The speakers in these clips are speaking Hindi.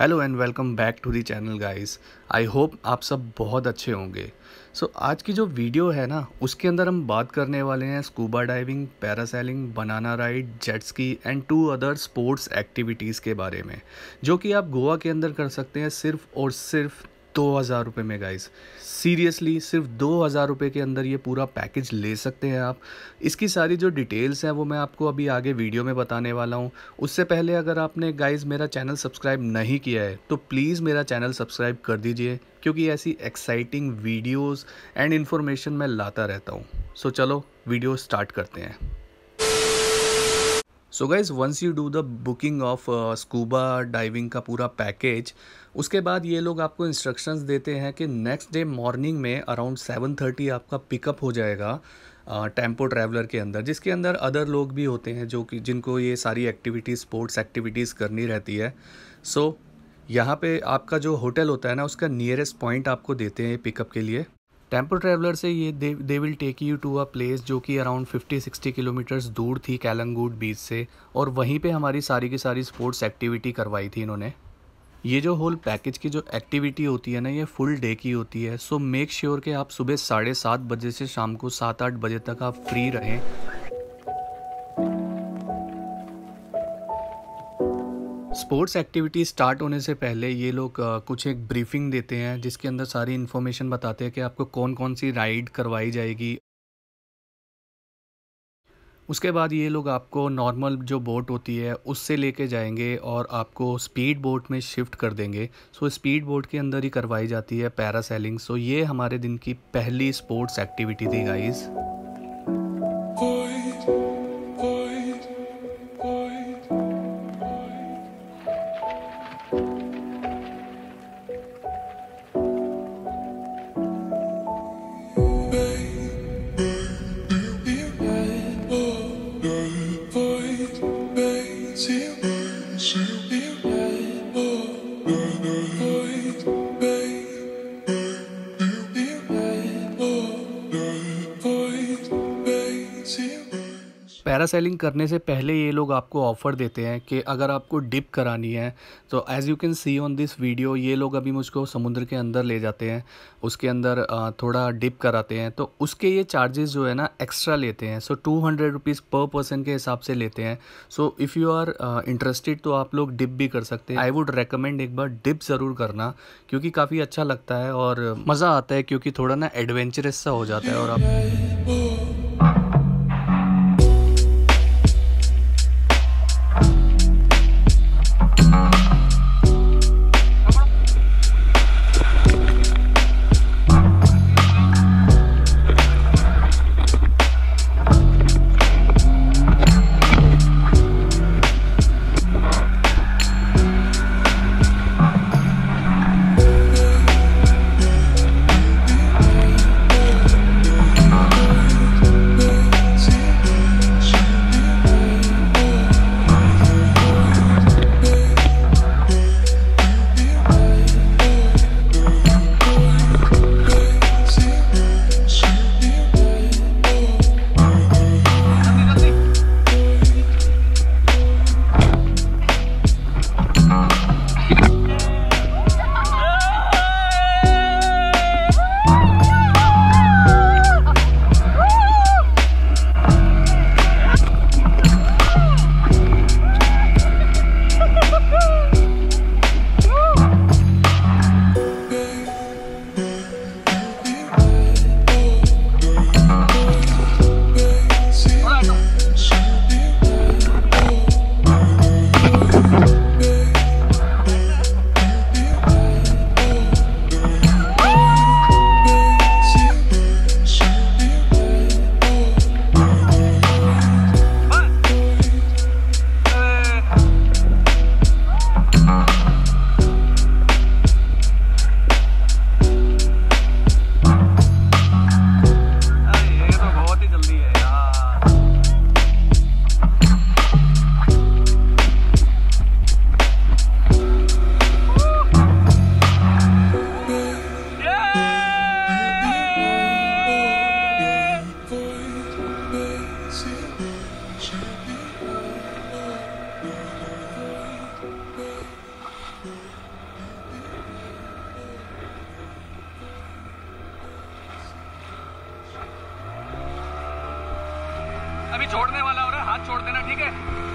Hello and welcome back to the channel guys. I hope आप सब बहुत अच्छे होंगे। आज की जो वीडियो है ना, उसके अंदर हम बात करने वाले हैं scuba diving, parasailing, banana ride, jet ski and 2 other sports activities के बारे में, जो कि आप गोवा के अंदर कर सकते हैं सिर्फ और सिर्फ 2000 रुपये में। गाइस सीरियसली सिर्फ 2000 रुपये के अंदर ये पूरा पैकेज ले सकते हैं आप। इसकी सारी जो डिटेल्स हैं वो मैं आपको अभी आगे वीडियो में बताने वाला हूँ। उससे पहले अगर आपने गाइस मेरा चैनल सब्सक्राइब नहीं किया है तो प्लीज़ मेरा चैनल सब्सक्राइब कर दीजिए, क्योंकि ऐसी एक्साइटिंग वीडियोज़ एंड इन्फॉर्मेशन मैं लाता रहता हूँ। सो चलो वीडियो स्टार्ट करते हैं। So guys once you do the booking of scuba diving का पूरा पैकेज, उसके बाद ये लोग आपको इंस्ट्रक्शंस देते हैं कि नेक्स्ट डे मॉर्निंग में अराउंड 7:30 आपका पिकअप हो जाएगा टेम्पो ट्रैवलर के अंदर, जिसके अंदर अदर लोग भी होते हैं जो कि जिनको ये सारी एक्टिविटीज़ स्पोर्ट्स एक्टिविटीज़ करनी रहती है। सो यहाँ पे आपका जो होटल होता है ना, उसका नियरेस्ट पॉइंट आपको देते हैं पिकअप के लिए। टेम्पो ट्रैवलर से ये they will take you to a place जो कि अराउंड 50-60 किलोमीटर्स दूर थी कैलंगूट बीच से, और वहीं पे हमारी सारी की सारी स्पोर्ट्स एक्टिविटी करवाई थी इन्होंने। ये जो होल पैकेज की जो एक्टिविटी होती है ना, ये फुल डे की होती है। सो मेक श्योर कि आप सुबह 7:30 बजे से शाम को 7-8 बजे तक आप फ्री रहें। स्पोर्ट्स एक्टिविटी स्टार्ट होने से पहले ये लोग कुछ एक ब्रीफिंग देते हैं, जिसके अंदर सारी इन्फॉर्मेशन बताते हैं कि आपको कौन कौन सी राइड करवाई जाएगी। उसके बाद ये लोग आपको नॉर्मल जो बोट होती है उससे लेके जाएंगे और आपको स्पीड बोट में शिफ्ट कर देंगे। सो स्पीड बोट के अंदर ही करवाई जाती है पैरासेलिंग। सो ये हमारे दिन की पहली स्पोर्ट्स एक्टिविटी थी गाइज़। पैरासेलिंग करने से पहले ये लोग आपको ऑफ़र देते हैं कि अगर आपको डिप करानी है तो as you can see on this video, ये लोग अभी मुझको समुद्र के अंदर ले जाते हैं, उसके अंदर थोड़ा डिप कराते हैं, तो उसके ये चार्जेस जो है ना एक्स्ट्रा लेते हैं। सो 200 रुपीज़ पर पर्सन के हिसाब से लेते हैं। So if you are interested तो आप लोग डिप भी कर सकते हैं। आई वुड रिकमेंड एक बार डिप ज़रूर करना, क्योंकि काफ़ी अच्छा लगता है और मज़ा आता है, क्योंकि थोड़ा ना एडवेंचरस सा हो जाता है। और आप जोड़ने वाला हो रहा है, हाथ छोड़ देना, ठीक है?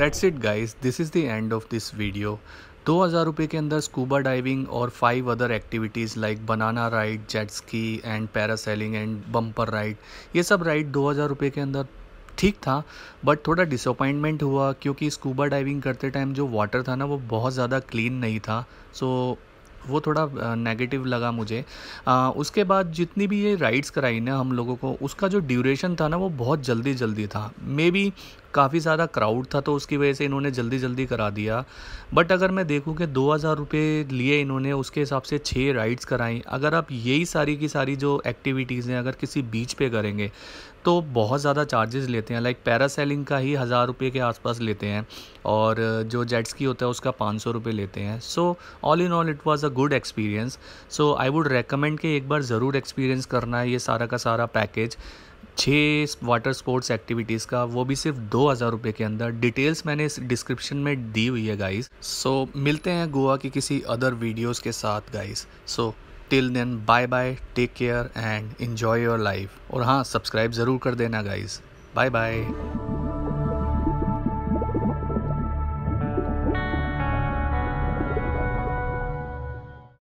That's it guys, this is the end of this video. 2000 रुपये के अंदर स्कूबा डाइविंग और 5 other activities like banana ride, jet ski and parasailing and bumper ride, ये सब राइड 2000 रुपये के अंदर ठीक था, बट थोड़ा डिसअपॉइंटमेंट हुआ क्योंकि स्कूबा डाइविंग करते टाइम जो वाटर था ना वो बहुत ज़्यादा क्लीन नहीं था, सो वो थोड़ा नेगेटिव लगा मुझे। उसके बाद जितनी भी ये राइड्स कराई ना हम लोगों को, उसका जो ड्यूरेशन था ना वो बहुत जल्दी जल्दी था, मे बी काफ़ी ज़्यादा क्राउड था तो उसकी वजह से इन्होंने जल्दी जल्दी करा दिया। बट अगर मैं देखूं कि 2000 रुपये लिए इन्होंने, उसके हिसाब से 6 राइड्स कराई। अगर आप यही सारी की सारी जो एक्टिविटीज़ हैं अगर किसी बीच पे करेंगे तो बहुत ज़्यादा चार्जेस लेते हैं, लाइक पैरासेलिंग का ही 1000 रुपये के आसपास लेते हैं और जो जेट्स की होता है उसका 500 रुपये लेते हैं। So all in all it was a good experience, so I would recommend कि एक बार ज़रूर एक्सपीरियंस करना है ये सारा का सारा पैकेज 6 वाटर स्पोर्ट्स एक्टिविटीज़ का, वो भी सिर्फ 2000 रुपये के अंदर। डिटेल्स मैंने इस डिस्क्रिप्शन में दी हुई है गाइस। सो मिलते हैं गोवा की किसी अदर वीडियोस के साथ guys. So till then bye bye, take care and enjoy your life. और हाँ, सब्सक्राइब ज़रूर कर देना गाइस। Bye bye.